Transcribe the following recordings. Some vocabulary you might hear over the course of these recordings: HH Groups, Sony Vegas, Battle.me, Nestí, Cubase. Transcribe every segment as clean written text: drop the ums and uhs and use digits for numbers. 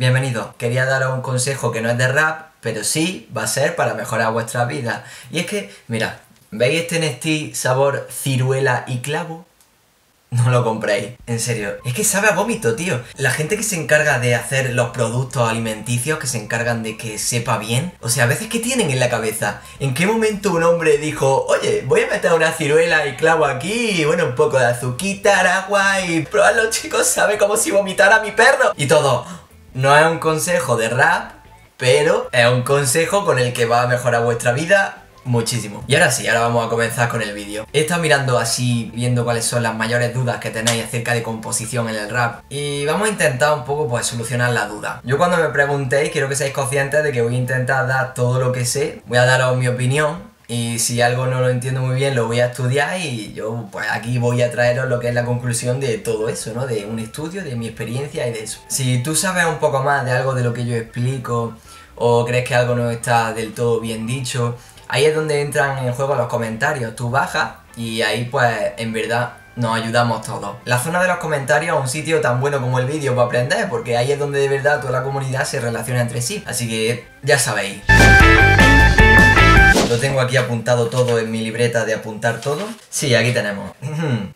Bienvenido, quería daros un consejo que no es de rap, pero sí va a ser para mejorar vuestra vida. Y es que, mirad, ¿veis este Nestí sabor ciruela y clavo? No lo compréis, en serio. Es que sabe a vómito, tío. La gente que se encarga de hacer los productos alimenticios, que se encargan de que sepa bien, o sea, a veces, ¿qué tienen en la cabeza? ¿En qué momento un hombre dijo, oye, voy a meter una ciruela y clavo aquí, y bueno, un poco de azuquita, agua, y probarlo, chicos, sabe como si vomitara a mi perro? Y todo. No es un consejo de rap, pero es un consejo con el que va a mejorar vuestra vida muchísimo. Y ahora sí, ahora vamos a comenzar con el vídeo. He estado mirando así, viendo cuáles son las mayores dudas que tenéis acerca de composición en el rap, y vamos a intentar un poco, pues, solucionar la duda. Yo, cuando me preguntéis, quiero que seáis conscientes de que voy a intentar dar todo lo que sé, voy a daros mi opinión, y si algo no lo entiendo muy bien, lo voy a estudiar, y yo, pues, aquí voy a traeros lo que es la conclusión de todo eso, ¿no? De un estudio, de mi experiencia y de eso. Si tú sabes un poco más de algo de lo que yo explico, o crees que algo no está del todo bien dicho, ahí es donde entran en juego los comentarios. Tú bajas y ahí, pues, en verdad nos ayudamos todos. La zona de los comentarios es un sitio tan bueno como el vídeo para aprender, porque ahí es donde de verdad toda la comunidad se relaciona entre sí. Así que ya sabéis. Lo tengo aquí apuntado todo en mi libreta de apuntar todo. Sí, aquí tenemos.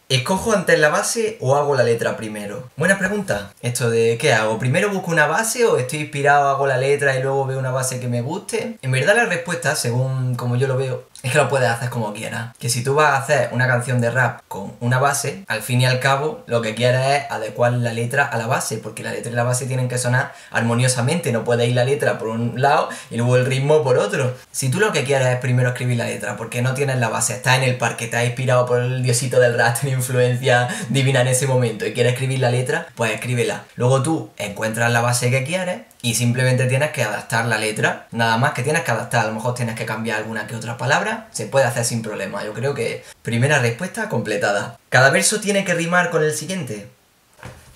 ¿Escojo antes la base o hago la letra primero? Buena pregunta. Esto de, ¿qué hago? ¿Primero busco una base o estoy inspirado, hago la letra y luego veo una base que me guste? En verdad la respuesta, según como yo lo veo, es que lo puedes hacer como quieras. Que si tú vas a hacer una canción de rap con una base, al fin y al cabo lo que quieras es adecuar la letra a la base, porque la letra y la base tienen que sonar armoniosamente. No puede ir la letra por un lado y luego el ritmo por otro. Si tú lo que quieres es primero escribir la letra, porque no tienes la base, estás en el parque, estás inspirado por el diosito del rap, tiene influencia divina en ese momento y quieres escribir la letra, pues escríbela. Luego tú encuentras la base que quieres y simplemente tienes que adaptar la letra, nada más que tienes que adaptar, a lo mejor tienes que cambiar alguna que otra palabra, se puede hacer sin problema. Yo creo que primera respuesta completada. ¿Cada verso tiene que rimar con el siguiente?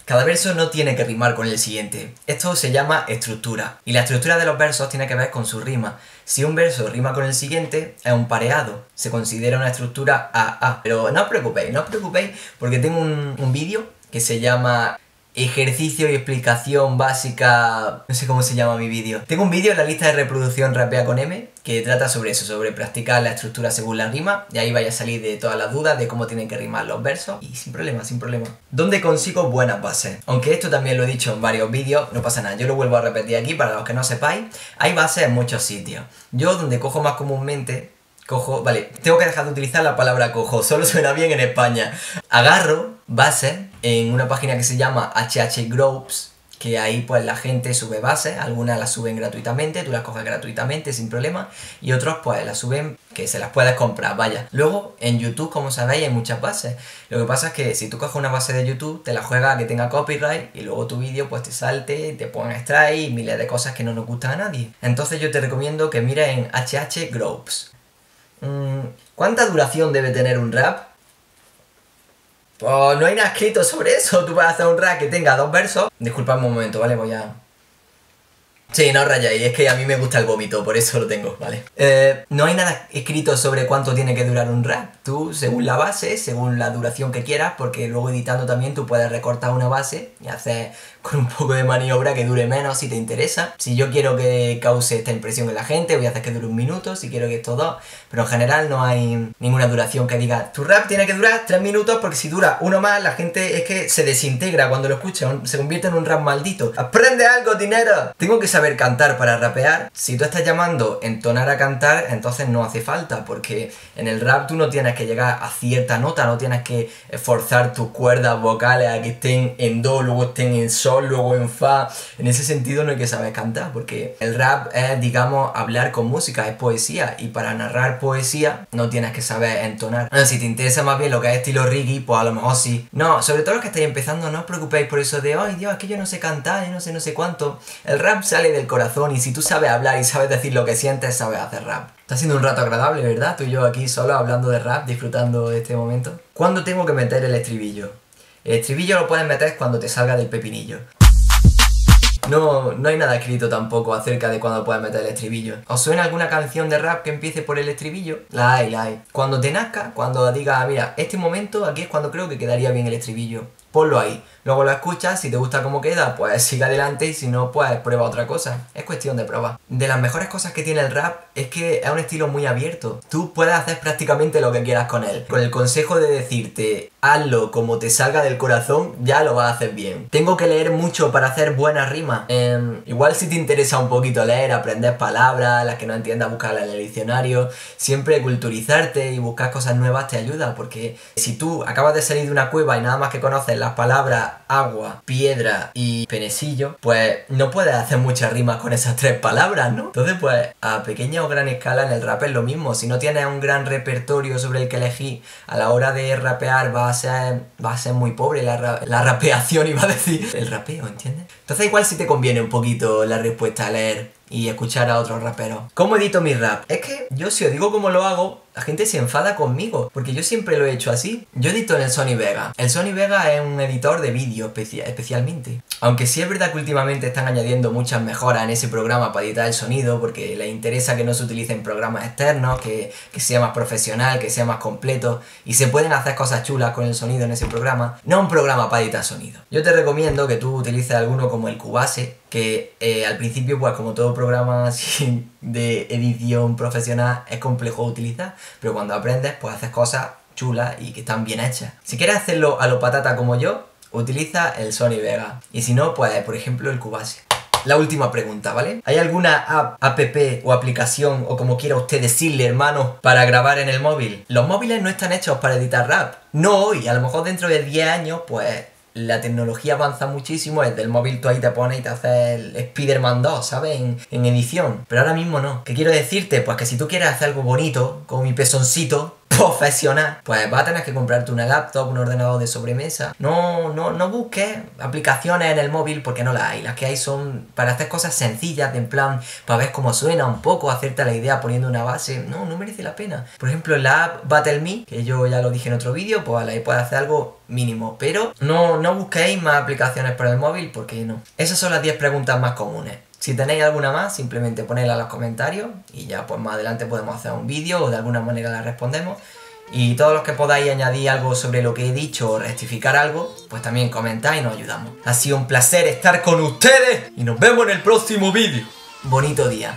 Cada verso no tiene que rimar con el siguiente. Esto se llama estructura. Y la estructura de los versos tiene que ver con su rima. Si un verso rima con el siguiente, es un pareado. Se considera una estructura AA. Pero no os preocupéis, porque tengo un vídeo que se llama ejercicio y explicación básica... No sé cómo se llama mi vídeo. Tengo un vídeo en la lista de reproducción Rapea con M que trata sobre eso, sobre practicar la estructura según la rima, y ahí vais a salir de todas las dudas de cómo tienen que rimar los versos, y sin problema, sin problema. ¿Dónde consigo buenas bases? Aunque esto también lo he dicho en varios vídeos, no pasa nada, yo lo vuelvo a repetir aquí para los que no sepáis, hay bases en muchos sitios. Yo donde cojo más comúnmente, cojo... Vale, tengo que dejar de utilizar la palabra cojo, solo suena bien en España. Agarro bases en una página que se llama HH Groups, que ahí, pues, la gente sube bases, algunas las suben gratuitamente, tú las coges gratuitamente sin problema, y otros, pues, las suben que se las puedes comprar, vaya. Luego, en YouTube, como sabéis, hay muchas bases. Lo que pasa es que si tú coges una base de YouTube, te la juegas a que tenga copyright, y luego tu vídeo, pues, te salte, te pongan strike y miles de cosas que no nos gustan a nadie. Entonces yo te recomiendo que mires en HH Groups. ¿Cuánta duración debe tener un rap? Pues no hay nada escrito sobre eso. Tú vas a hacer un rap que tenga dos versos. Disculpadme un momento, ¿vale? Voy a... Sí, no os rayéis, es que a mí me gusta el vómito, por eso lo tengo, ¿vale? No hay nada escrito sobre cuánto tiene que durar un rap. Tú, según la base, según la duración que quieras, porque luego editando también tú puedes recortar una base y hacer con un poco de maniobra que dure menos si te interesa. Si yo quiero que cause esta impresión en la gente, voy a hacer que dure un minuto, si quiero que esto dos, pero en general no hay ninguna duración que diga tu rap tiene que durar 3 minutos, porque si dura uno más la gente es que se desintegra cuando lo escucha, se convierte en un rap maldito. ¡Aprende algo, dinero! Tengo que saber cantar para rapear. Si tú estás llamando entonar a cantar, entonces no hace falta, porque en el rap tú no tienes que llegar a cierta nota, no tienes que forzar tus cuerdas vocales a que estén en do, luego estén en sol, luego en fa. En ese sentido no hay que saber cantar, porque el rap es, digamos, hablar con música, es poesía, y para narrar poesía no tienes que saber entonar. Bueno, si te interesa más bien lo que es estilo reggae, pues a lo mejor sí. No, sobre todo los que estáis empezando, no os preocupéis por eso de ¡ay, Dios, es que yo no sé cantar, yo no sé cuánto! El rap sale del corazón, y si tú sabes hablar y sabes decir lo que sientes, sabes hacer rap. Está siendo un rato agradable, ¿verdad? Tú y yo aquí solo hablando de rap, disfrutando de este momento. ¿Cuándo tengo que meter el estribillo? El estribillo lo puedes meter cuando te salga del pepinillo. No hay nada escrito tampoco acerca de cuándo puedes meter el estribillo. ¿Os suena alguna canción de rap que empiece por el estribillo? La hay, la hay. Cuando te nazca, cuando digas, mira, este momento aquí es cuando creo que quedaría bien el estribillo. ponlo ahí. Luego lo escuchas, si te gusta cómo queda, pues sigue adelante y si no, pues prueba otra cosa. Es cuestión de probar. De las mejores cosas que tiene el rap es que es un estilo muy abierto. Tú puedes hacer prácticamente lo que quieras con él. Con el consejo de decirte, hazlo como te salga del corazón, ya lo vas a hacer bien. Tengo que leer mucho para hacer buenas rimas. Igual si te interesa un poquito leer, aprender palabras, las que no entiendas, buscarlas en el diccionario. Siempre culturizarte y buscar cosas nuevas te ayuda, porque si tú acabas de salir de una cueva y nada más que conoces las palabras agua, piedra y penecillo, pues no puedes hacer muchas rimas con esas tres palabras, ¿no? Entonces, pues a pequeña o gran escala en el rap es lo mismo. Si no tienes un gran repertorio sobre el que elegir a la hora de rapear, va a ser muy pobre la rapeación, iba a decir, el rapeo, ¿entiendes? Entonces igual sí te conviene un poquito la respuesta a leer y escuchar a otros raperos. ¿Cómo edito mi rap? Es que yo si os digo cómo lo hago, la gente se enfada conmigo, porque yo siempre lo he hecho así. Yo edito en el Sony Vegas. El Sony Vegas es un editor de vídeo especialmente. Aunque sí es verdad que últimamente están añadiendo muchas mejoras en ese programa para editar el sonido, porque les interesa que no se utilicen programas externos, que sea más profesional, que sea más completo, y se pueden hacer cosas chulas con el sonido en ese programa. No un programa para editar sonido. Yo te recomiendo que tú utilices alguno como el Cubase, que al principio, pues como todo programa de edición profesional, es complejo de utilizar, pero cuando aprendes, pues haces cosas chulas y que están bien hechas. Si quieres hacerlo a lo patata como yo, utiliza el Sony Vegas, y si no, pues por ejemplo el Cubase. La última pregunta, ¿vale? ¿Hay alguna app o aplicación, o como quiera usted decirle, hermano, para grabar en el móvil? Los móviles no están hechos para editar rap, no hoy, a lo mejor dentro de 10 años, pues la tecnología avanza muchísimo, desde el móvil tú ahí te pones y te haces el Spider-Man 2, ¿sabes? En edición, pero ahora mismo no. ¿Qué quiero decirte? Pues que si tú quieres hacer algo bonito, como mi pezoncito, profesional, pues vas a tener que comprarte una laptop, un ordenador de sobremesa. No busques aplicaciones en el móvil porque no las hay. Las que hay son para hacer cosas sencillas, en plan, para ver cómo suena un poco, hacerte la idea poniendo una base. No merece la pena. Por ejemplo, la app Battle.me, que yo ya lo dije en otro vídeo, pues ahí puedes hacer algo mínimo. Pero no busquéis más aplicaciones para el móvil porque no. Esas son las 10 preguntas más comunes. Si tenéis alguna más, simplemente ponedla en los comentarios y ya pues más adelante podemos hacer un vídeo o de alguna manera la respondemos. Y todos los que podáis añadir algo sobre lo que he dicho o rectificar algo, pues también comentáis y nos ayudamos. Ha sido un placer estar con ustedes y nos vemos en el próximo vídeo. Bonito día.